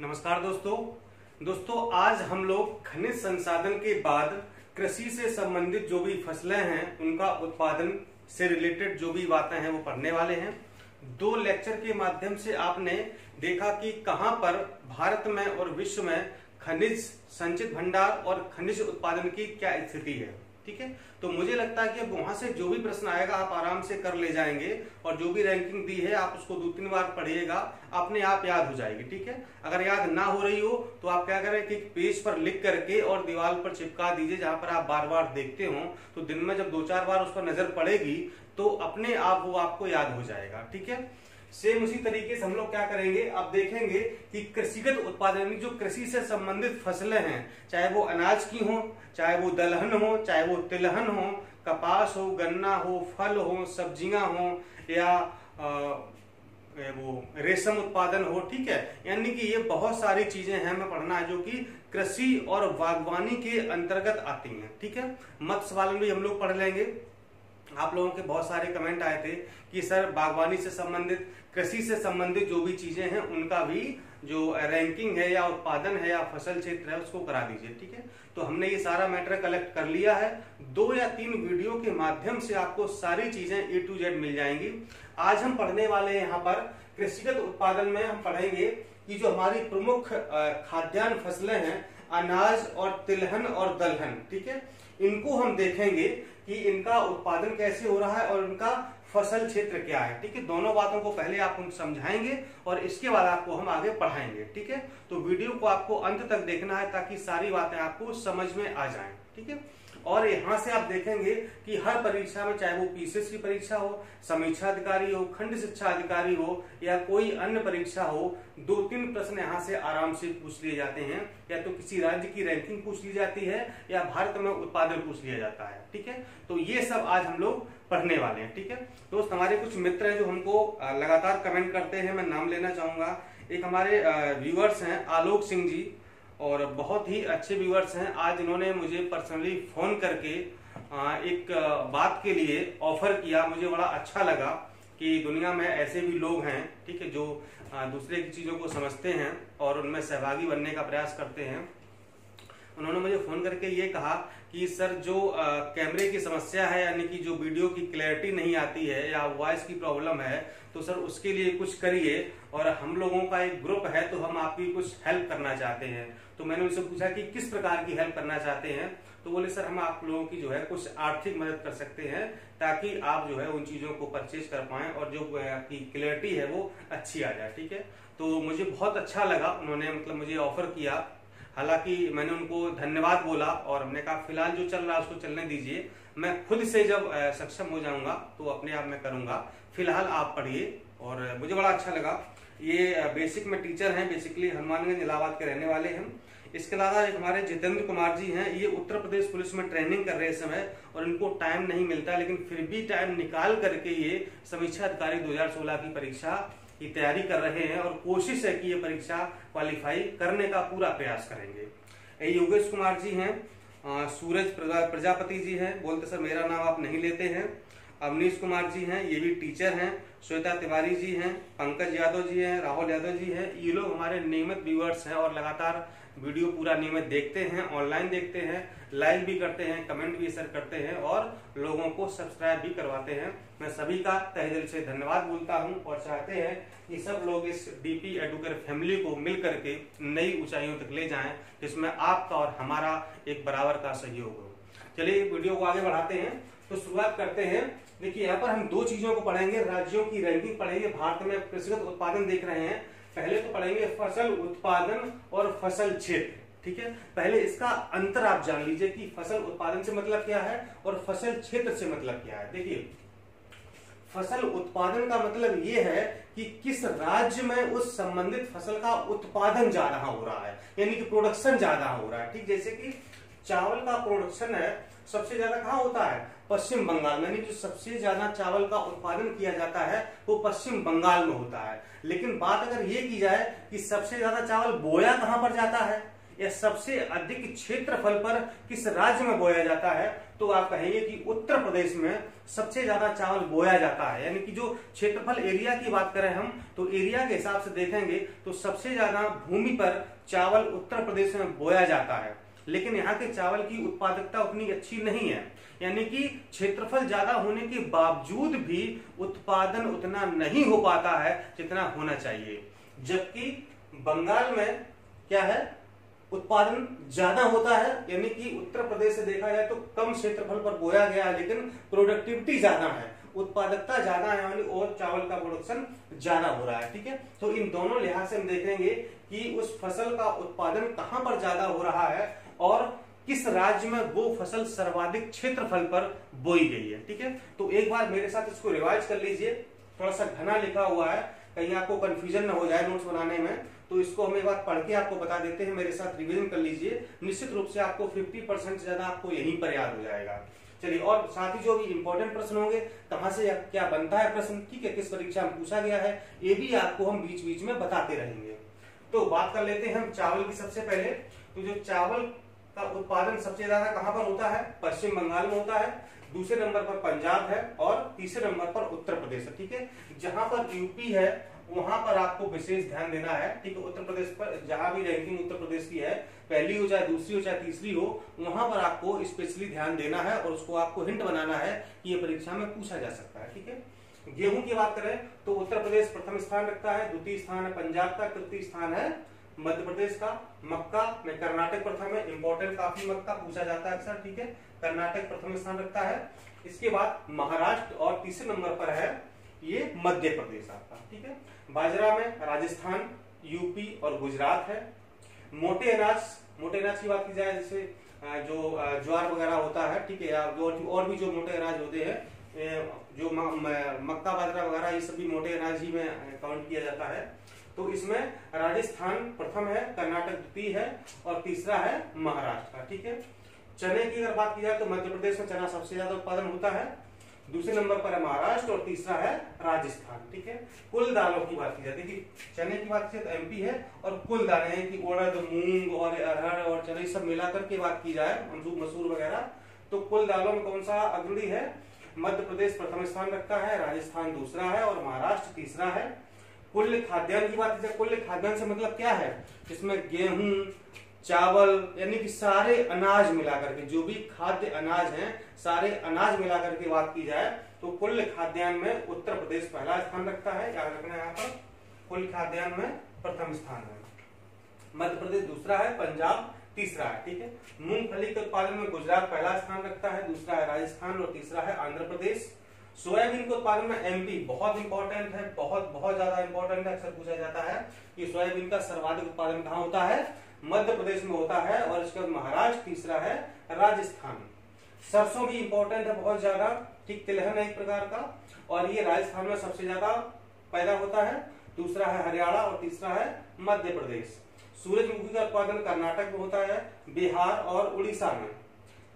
नमस्कार दोस्तों, आज हम लोग खनिज संसाधन के बाद कृषि से संबंधित जो भी फसलें हैं उनका उत्पादन से रिलेटेड जो भी बातें हैं वो पढ़ने वाले हैं। दो लेक्चर के माध्यम से आपने देखा कि कहां पर भारत में और विश्व में खनिज संचित भंडार और खनिज उत्पादन की क्या स्थिति है। ठीक है, तो मुझे लगता है कि वहां से जो भी प्रश्न आएगा आप आराम से कर ले जाएंगे और जो भी रैंकिंग दी है आप उसको 2-3 बार पढ़िएगा, अपने आप याद हो जाएगी। ठीक है, अगर याद ना हो रही हो तो आप क्या करें कि पेज पर लिख करके और दीवार पर चिपका दीजिए, जहां पर आप बार बार देखते हो तो दिन में जब 2-4 बार उस पर नजर पड़ेगी तो अपने आप वो आपको याद हो जाएगा। ठीक है, सेम उसी तरीके से हम लोग क्या करेंगे, आप देखेंगे कि कृषिगत उत्पादन में जो कृषि से संबंधित फसलें हैं, चाहे वो अनाज की हो, चाहे वो दलहन हो, चाहे वो तिलहन हो, कपास हो, गन्ना हो, फल हो, सब्जियां हो या वो रेशम उत्पादन हो। ठीक है, यानी कि ये बहुत सारी चीजें हैं हमें पढ़ना है जो कि कृषि और बागवानी के अंतर्गत आती हैं। ठीक है, मत्स्य पालन भी हम लोग पढ़ लेंगे। आप लोगों के बहुत सारे कमेंट आए थे कि सर बागवानी से संबंधित, कृषि से संबंधित जो भी चीजें हैं उनका भी जो रैंकिंग है या उत्पादन है या फसल क्षेत्र है उसको करा दीजिए। ठीक है, तो हमने ये सारा मैटर कलेक्ट कर लिया है। 2 या 3 वीडियो के माध्यम से आपको सारी चीजें A to Z मिल जाएंगी। आज हम पढ़ने वाले हैं यहाँ पर कृषिगत उत्पादन में हम पढ़ेंगे कि जो हमारी प्रमुख खाद्यान्न फसलें हैं अनाज और तिलहन और दलहन, ठीक है, इनको हम देखेंगे कि इनका उत्पादन कैसे हो रहा है और इनका फसल क्षेत्र क्या है। ठीक है, दोनों बातों को पहले आप उनको समझाएंगे और इसके बाद आपको हम आगे पढ़ाएंगे। ठीक है, तो वीडियो को आपको अंत तक देखना है ताकि सारी बातें आपको समझ में आ जाएं। ठीक है, और यहाँ से आप देखेंगे कि हर परीक्षा में, चाहे वो PCS की परीक्षा हो, समीक्षा अधिकारी हो, खंड शिक्षा अधिकारी हो या कोई अन्य परीक्षा हो, 2-3 प्रश्न यहाँ से आराम से पूछ लिए जाते हैं। या तो किसी राज्य की रैंकिंग पूछ ली जाती है या भारत में उत्पादन पूछ लिया जाता है। ठीक है, तो ये सब आज हम लोग पढ़ने वाले हैं। ठीक है दोस्त, हमारे कुछ मित्र हैं जो हमको लगातार कमेंट करते हैं, मैं नाम लेना चाहूंगा। एक हमारे व्यूअर्स हैं आलोक सिंह जी, और बहुत ही अच्छे व्यूअर्स हैं। आज इन्होंने मुझे पर्सनली फोन करके एक बात के लिए ऑफर किया, मुझे बड़ा अच्छा लगा कि दुनिया में ऐसे भी लोग हैं, ठीक है, जो दूसरे की चीज़ों को समझते हैं और उनमें सहभागी बनने का प्रयास करते हैं। उन्होंने मुझे फ़ोन करके ये कहा कि सर जो कैमरे की समस्या है, यानी कि जो वीडियो की क्लैरिटी नहीं आती है या वॉइस की प्रॉब्लम है, तो सर उसके लिए कुछ करिए और हम लोगों का एक ग्रुप है तो हम आपकी कुछ हेल्प करना चाहते हैं। तो मैंने उनसे पूछा कि किस प्रकार की हेल्प करना चाहते हैं, तो बोले सर हम आप लोगों की जो है कुछ आर्थिक मदद कर सकते हैं ताकि आप जो है उन चीज़ों को परचेज कर पाएँ और जो आपकी क्लैरिटी है वो अच्छी आ जाए। ठीक है, तो मुझे बहुत अच्छा लगा, उन्होंने मतलब मुझे ऑफर किया। हालांकि मैंने उनको धन्यवाद बोला और हमने कहा फिलहाल जो चल रहा है उसको चलने दीजिए, मैं खुद से जब सक्षम हो जाऊंगा तो अपने आप में करूंगा, फिलहाल आप पढ़िए। और मुझे बड़ा अच्छा लगा। ये बेसिक में टीचर हैं, बेसिकली हनुमानगंज इलाहाबाद के रहने वाले हैं। इसके अलावा एक हमारे जितेंद्र कुमार जी हैं, ये उत्तर प्रदेश पुलिस में ट्रेनिंग कर रहे समय और इनको टाइम नहीं मिलता, लेकिन फिर भी टाइम निकाल करके ये समीक्षा अधिकारी 2016 की परीक्षा की तैयारी कर रहे हैं और कोशिश है कि ये परीक्षा क्वालिफाई करने का पूरा प्रयास करेंगे। योगेश कुमार जी हैं, सूरज प्रजापति जी हैं, बोलते सर मेरा नाम आप नहीं लेते हैं। अवनीश कुमार जी हैं, ये भी टीचर हैं। श्वेता तिवारी जी हैं, पंकज यादव जी हैं, राहुल यादव जी हैं। ये लोग हमारे नियमित व्यूअर्स हैं और लगातार वीडियो पूरा नियमित देखते हैं, ऑनलाइन देखते हैं, लाइक भी करते हैं, कमेंट भी शेयर करते हैं और लोगों को सब्सक्राइब भी करवाते हैं। मैं सभी का तहे दिल से धन्यवाद बोलता हूं और चाहते हैं कि सब लोग इस DP EDU CARE फैमिली को मिल करके नई ऊंचाइयों तक ले जाएं, जिसमें आपका और हमारा एक बराबर का सहयोग हो। चलिए वीडियो को आगे बढ़ाते हैं, तो शुरुआत करते हैं। देखिए यहाँ पर हम 2 चीजों को पढ़ेंगे, राज्यों की रैंकिंग पढ़ेंगे, भारत में कृषिगत उत्पादन देख रहे हैं। पहले तो पढ़ेंगे फसल उत्पादन और फसल क्षेत्र। ठीक है, पहले इसका अंतर आप जान लीजिए कि फसल उत्पादन से मतलब क्या है और फसल क्षेत्र से मतलब क्या है। देखिए फसल उत्पादन का मतलब यह है कि किस राज्य में उस संबंधित फसल का उत्पादन ज्यादा हो रहा है, यानी कि प्रोडक्शन ज्यादा हो रहा है। ठीक, जैसे कि चावल का प्रोडक्शन है सबसे ज्यादा कहाँ होता है, पश्चिम बंगाल में। यानी जो सबसे ज्यादा चावल का उत्पादन किया जाता है वो पश्चिम बंगाल में होता है। लेकिन बात अगर ये की जाए कि सबसे ज्यादा चावल बोया कहाँ पर जाता है या सबसे अधिक क्षेत्रफल पर किस राज्य में बोया जाता है, तो आप कहेंगे कि उत्तर प्रदेश में सबसे ज्यादा चावल बोया जाता है, यानी कि जो क्षेत्रफल एरिया की बात करें हम तो एरिया के हिसाब से देखेंगे तो सबसे ज्यादा भूमि पर चावल उत्तर प्रदेश में बोया जाता है। लेकिन यहाँ के चावल की उत्पादकता उतनी अच्छी नहीं है, यानी कि क्षेत्रफल ज्यादा होने के बावजूद भी उत्पादन उतना नहीं हो पाता है जितना होना चाहिए। जबकि बंगाल में क्या है, उत्पादन ज्यादा होता है, यानी कि उत्तर प्रदेश से देखा जाए तो कम क्षेत्रफल पर बोया गया है लेकिन प्रोडक्टिविटी ज्यादा है, उत्पादकता ज्यादा है यानी और चावल का प्रोडक्शन ज्यादा हो रहा है। ठीक है, तो इन दोनों लिहाज से हम देखेंगे कि उस फसल का उत्पादन कहाँ पर ज्यादा हो रहा है और किस राज्य में वो फसल सर्वाधिक क्षेत्रफल पर बोई गई है। ठीक है, तो एक बार मेरे साथ इसको रिवाइज कर लीजिए, थोड़ा सा घना लिखा हुआ है, कहीं आपको कंफ्यूजन ना हो जाए नोट्स बनाने में, तो इसको हम एक बार पढ़ के आपको बता देते हैं, मेरे साथ रिवीजन कर लीजिए, निश्चित रूप से आपको 50% ज्यादा आपको यहीं पर याद हो जाएगा। चलिए, और साथ ही जो भी इंपॉर्टेंट प्रश्न होंगे कहाँ से क्या बनता है प्रश्न, ठीक है, किस परीक्षा में पूछा गया है, ये भी आपको हम बीच बीच में बताते रहेंगे। तो बात कर लेते हैं हम चावल की सबसे पहले। तो जो चावल का उत्पादन सबसे ज्यादा कहाँ पर होता है, पश्चिम बंगाल में होता है, दूसरे नंबर पर पंजाब है और तीसरे नंबर पर उत्तर प्रदेश है। ठीक है, जहां पर यूपी है वहां पर आपको विशेष ध्यान देना है। ठीक है, उत्तर प्रदेश पर जहां भी रैंकिंग उत्तर प्रदेश की है, पहली हो चाहे दूसरी हो चाहे तीसरी हो, वहां पर आपको स्पेशली ध्यान देना है और उसको आपको हिंट बनाना है कि ये परीक्षा में पूछा जा सकता है। ठीक है, गेहूं की बात करें तो उत्तर प्रदेश प्रथम स्थान रखता है, द्वितीय स्थान है पंजाब का, तृतीय स्थान है मध्य प्रदेश का, मक्का में कर्नाटक प्रथम है, इंपॉर्टेंट काफी मक्का पूछा जाता है अक्सर। ठीक है, कर्नाटक प्रथम स्थान रखता है, इसके बाद महाराष्ट्र और तीसरे नंबर पर है ये मध्य प्रदेश आपका। ठीक है, बाजरा में राजस्थान, यूपी और गुजरात है। मोटे अनाज की बात की जाए जैसे जो ज्वार वगैरह होता है, ठीक है, या और भी जो मोटे अनाज होते हैं, जो मक्का बाजरा वगैरह ये सब भी मोटे अनाज ही में काउंट किया जाता है। तो इसमें राजस्थान प्रथम है, कर्नाटक द्वितीय है और तीसरा है महाराष्ट्र का। ठीक है, चने की अगर बात की जाए तो मध्य प्रदेश में चना सबसे ज्यादा उत्पादन होता है, दूसरे नंबर पर है महाराष्ट्र और तीसरा है राजस्थान। ठीक है, कुल दालों की बात की जाती है, चने की बात की जाए तो एमपी है और कुल दालें हैं कि उड़द, मूंग और अरहर और चने सब मिलाकर के बात की जाए, मसूर वगैरह, तो कुल दालों में कौन सा अग्रणी है, मध्य प्रदेश प्रथम स्थान रखता है, राजस्थान दूसरा है और महाराष्ट्र तीसरा है। कुल खाद्यान्न की बात की जाए, कुल खाद्यान्न से मतलब क्या है, इसमें गेहूं, चावल, यानी कि सारे अनाज मिलाकर के जो भी खाद्य अनाज हैं सारे अनाज मिलाकर के बात की जाए तो कुल खाद्यान्न में उत्तर प्रदेश पहला स्थान रखता है, याद रखना यहाँ पर कुल खाद्यान्न में प्रथम स्थान है, मध्य प्रदेश दूसरा है, पंजाब तीसरा है। ठीक है, मूंगफली के उत्पादन में गुजरात पहला स्थान रखता है, दूसरा है राजस्थान और तीसरा है आंध्र प्रदेश। सोयाबीन के उत्पादन में एमपी बहुत इंपॉर्टेंट है, बहुत ज्यादा इंपॉर्टेंट है, अक्सर पूछा जाता है कि सोयाबीन का सर्वाधिक उत्पादन कहाँ होता है, मध्य प्रदेश में होता है और इसके बाद महाराष्ट्र, तीसरा है राजस्थान। सरसों भी इंपॉर्टेंट है बहुत ज्यादा, ठीक, तिलहन है एक प्रकार का और ये राजस्थान में सबसे ज्यादा पैदा होता है, दूसरा है हरियाणा और तीसरा है मध्य प्रदेश। सूरजमुखी का उत्पादन कर्नाटक में होता है, बिहार और उड़ीसा में।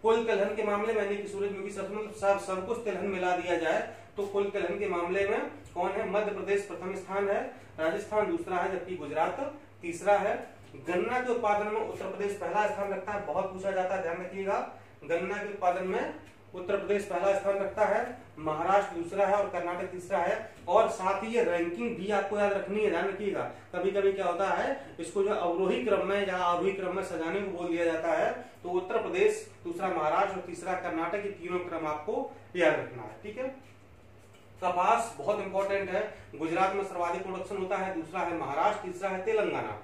कुल तिलहन के मामले में यानी कि सूरजमुखी सब कुछ तिलहन मिला दिया जाए तो कुल तिलहन के मामले में कौन है, मध्य प्रदेश प्रथम स्थान है, राजस्थान दूसरा है जबकि गुजरात तीसरा है। गन्ना के उत्पादन में उत्तर प्रदेश पहला स्थान रखता है, बहुत पूछा जाता है, ध्यान रखिएगा, गन्ना के उत्पादन में उत्तर प्रदेश पहला स्थान रखता है, महाराष्ट्र दूसरा है और कर्नाटक तीसरा है। और साथ ही ये रैंकिंग भी आपको याद रखनी है, ध्यान रखिएगा, कभी कभी क्या होता है इसको जो अवरोही क्रम में या आरोही क्रम में सजाने को बोल दिया जाता है, तो उत्तर प्रदेश, दूसरा महाराष्ट्र और तीसरा कर्नाटक, ये तीनों क्रम आपको याद रखना है। ठीक है, कपास बहुत इंपॉर्टेंट है, गुजरात में सर्वाधिक प्रोडक्शन होता है, दूसरा है महाराष्ट्र, तीसरा है तेलंगाना।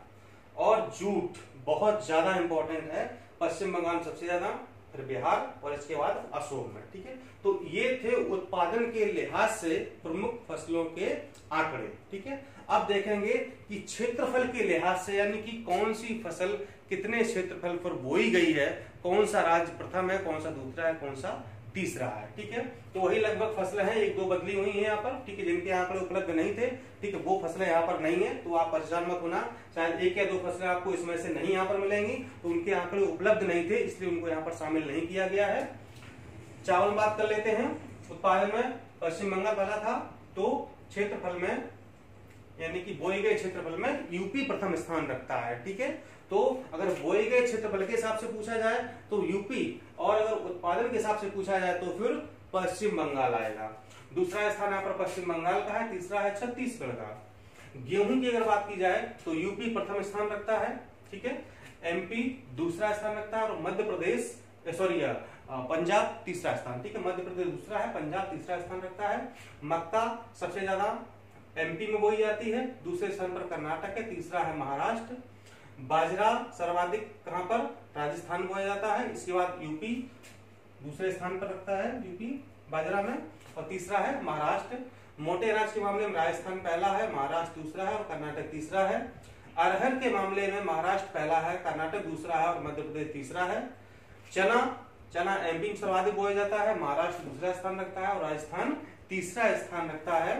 और जूट बहुत ज्यादा इंपॉर्टेंट है, पश्चिम बंगाल सबसे ज्यादा, फिर बिहार और इसके बाद असम में। ठीक है, तो ये थे उत्पादन के लिहाज से प्रमुख फसलों के आंकड़े। ठीक है, अब देखेंगे कि क्षेत्रफल के लिहाज से यानी कि कौन सी फसल कितने क्षेत्रफल पर बोई गई है, कौन सा राज्य प्रथम है, कौन सा दूसरा है, कौन सा तीसरा है। ठीक है, तो वही लगभग फसलें हैं, एक दो बदली हुई है यहाँ पर, ठीक है, जिनके आंकड़े उपलब्ध नहीं थे, ठीक है, वो फसलें यहाँ पर नहीं है, तो आप परेशान मत होना, शायद एक या दो फसलें आपको इसमें से नहीं यहाँ पर मिलेंगी, तो उनके आंकड़े उपलब्ध नहीं थे इसलिए उनको यहाँ पर शामिल नहीं किया गया है। चावल में बात कर लेते हैं, उत्पादन में पश्चिम बंगाल पहला था, तो क्षेत्रफल में यानी कि बोए गए क्षेत्रफल में यूपी प्रथम स्थान रखता है। ठीक है, तो अगर बोए गए क्षेत्रफल के हिसाब से पूछा जाए तो यूपी, और अगर उत्पादन के हिसाब से पूछा जाए तो फिर पश्चिम बंगाल आएगा। दूसरा स्थान यहाँ पर पश्चिम बंगाल का है, तीसरा है छत्तीसगढ़ का। गेहूं की अगर बात की जाए तो यूपी प्रथम स्थान रखता है, ठीक है, एमपी दूसरा स्थान रखता है और मध्य प्रदेश पंजाब तीसरा स्थान। ठीक है, मध्य प्रदेश दूसरा है, पंजाब तीसरा स्थान रखता है। मक्का सबसे ज्यादा एमपी में बोई जाती है, दूसरे स्थान पर कर्नाटक है, तीसरा है महाराष्ट्र। बाजरा सर्वाधिक कहां पर, राजस्थान बोया जाता है, इसके बाद यूपी दूसरे स्थान पर रखता है यूपी बाजरा में, और तीसरा है महाराष्ट्र। मोटे अनाज के मामले में राजस्थान पहला है, महाराष्ट्र दूसरा है और कर्नाटक तीसरा है। अरहर के मामले में महाराष्ट्र पहला है, कर्नाटक दूसरा है और मध्य प्रदेश तीसरा है। चना एमपी में सर्वाधिक बोया जाता है, महाराष्ट्र दूसरा स्थान रखता है और राजस्थान तीसरा स्थान रखता है।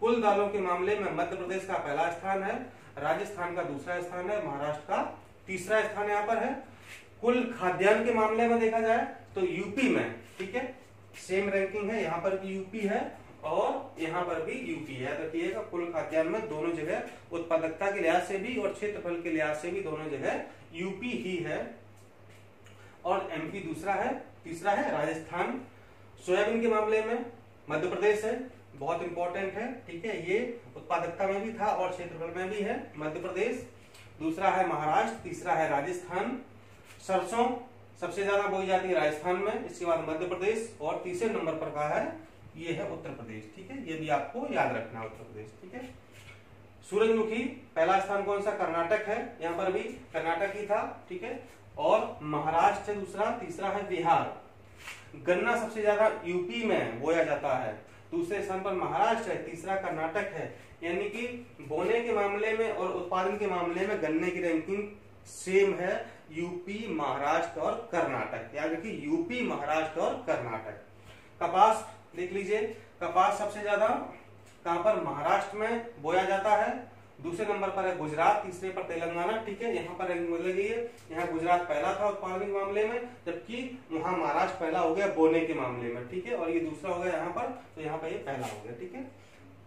कुल दालों के मामले में मध्य प्रदेश का पहला स्थान है, राजस्थान का दूसरा स्थान है, महाराष्ट्र का तीसरा स्थान यहाँ पर है। कुल खाद्यान्न के मामले में देखा जाए तो यूपी में, ठीक है, सेम रैंकिंग है, यहाँ पर भी यूपी है और यहाँ पर भी यूपी है। रखिएगा, कुल खाद्यान्न में दोनों जगह उत्पादकता के लिहाज से भी और क्षेत्रफल के लिहाज से भी दोनों जगह यूपी ही है, और एमपी दूसरा है, तीसरा है राजस्थान। सोयाबीन के मामले में मध्य प्रदेश है, बहुत इंपॉर्टेंट है, ठीक है, ये उत्पादकता में भी था और क्षेत्रफल में भी है। मध्य प्रदेश दूसरा है, महाराष्ट्र तीसरा है, राजस्थान। सरसों सबसे ज्यादा बोई जाती है राजस्थान में, इसके बाद मध्य प्रदेश, और तीसरे नंबर पर का है ये है उत्तर प्रदेश। ठीक है, ये भी आपको याद रखना है, उत्तर प्रदेश। ठीक है, सूरजमुखी पहला स्थान कौन सा, कर्नाटक है, यहाँ पर भी कर्नाटक ही था, ठीक है, और महाराष्ट्र है दूसरा, तीसरा है बिहार। गन्ना सबसे ज्यादा यूपी में बोया जाता है, दूसरे स्थान पर महाराष्ट्र है, तीसरा कर्नाटक है। यानी कि बोने के मामले में और उत्पादन के मामले में गन्ने की रैंकिंग सेम है, यूपी महाराष्ट्र और कर्नाटक, यानी कि यूपी महाराष्ट्र और कर्नाटक। कपास देख लीजिए, कपास सबसे ज्यादा कहां पर, महाराष्ट्र में बोया जाता है, दूसरे नंबर पर है गुजरात, तीसरे पर तेलंगाना। ठीक है, यहाँ पर रैंकिंग बदल गई है, यहाँ गुजरात पहला था उत्पादन के मामले में, जबकि वहां महाराष्ट्र पहला हो गया बोने के मामले में, ठीक है, और ये दूसरा हो गया यहाँ पर, तो यहाँ पर ये पहला हो गया, ठीक है,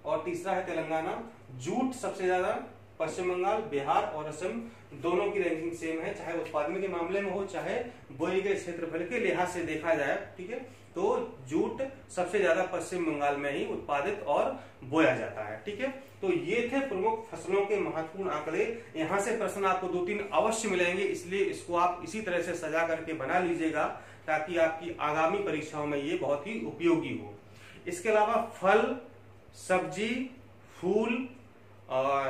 और तीसरा है तेलंगाना। जूट सबसे ज्यादा पश्चिम बंगाल, बिहार और असम, दोनों की रैंकिंग सेम है, चाहे उत्पादन के मामले में हो चाहे बोए गए क्षेत्रफल के लिहाज से देखा जाए, ठीक है, तो जूट सबसे ज्यादा पश्चिम बंगाल में ही उत्पादित और बोया जाता है। ठीक है, तो ये थे प्रमुख फसलों के महत्वपूर्ण आंकड़े। यहाँ से प्रश्न आपको 2-3 अवश्य मिलेंगे, इसलिए इसको आप इसी तरह से सजा करके बना लीजिएगा, ताकि आपकी आगामी परीक्षाओं में ये बहुत ही उपयोगी हो। इसके अलावा फल, सब्जी, फूल,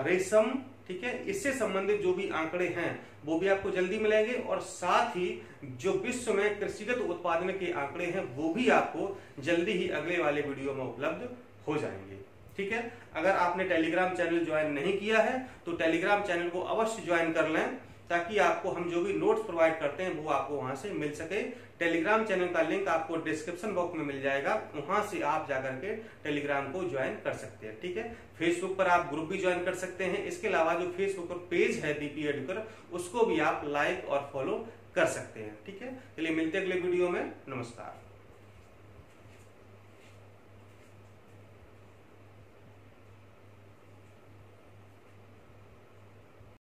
रेशम, ठीक है, इससे संबंधित जो भी आंकड़े हैं वो भी आपको जल्दी मिलेंगे, और साथ ही जो विश्व में कृषिगत उत्पादन के आंकड़े हैं वो भी आपको जल्दी ही अगले वाले वीडियो में उपलब्ध हो जाएंगे। ठीक है, अगर आपने टेलीग्राम चैनल ज्वाइन नहीं किया है तो टेलीग्राम चैनल को अवश्य ज्वाइन कर लें, ताकि आपको हम जो भी नोट्स प्रोवाइड करते हैं वो आपको वहां से मिल सके। टेलीग्राम चैनल का लिंक आपको डिस्क्रिप्शन बॉक्स में मिल जाएगा, वहां से आप जाकर के टेलीग्राम को ज्वाइन कर सकते हैं। ठीक है, फेसबुक पर आप ग्रुप भी ज्वाइन कर सकते हैं। इसके अलावा जो फेसबुक पर पेज है डीपी एडू केयर, उसको भी आप लाइक और फॉलो कर सकते हैं। ठीक है, चलिए मिलते हैं अगले वीडियो में, नमस्कार।